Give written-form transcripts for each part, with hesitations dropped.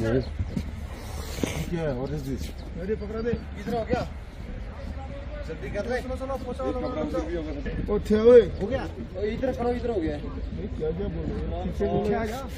Yes. Yeah, what is this? Ready, Pakrade? Idhar ho gaya. जल्दी कर ले. ओ थे ओए. हो गया. इधर करो, इधर हो गया. क्या क्या बोल रहे हो? क्या क्या गया?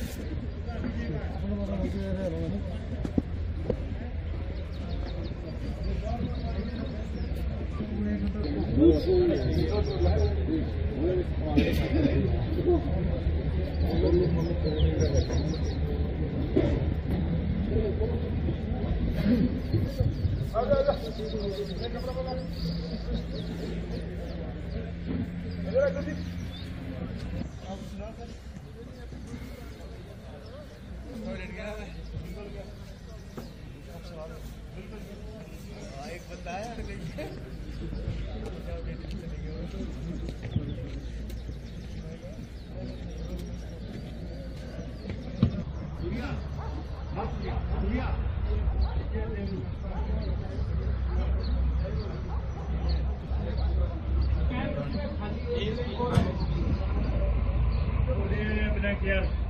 एक बताया Thank you.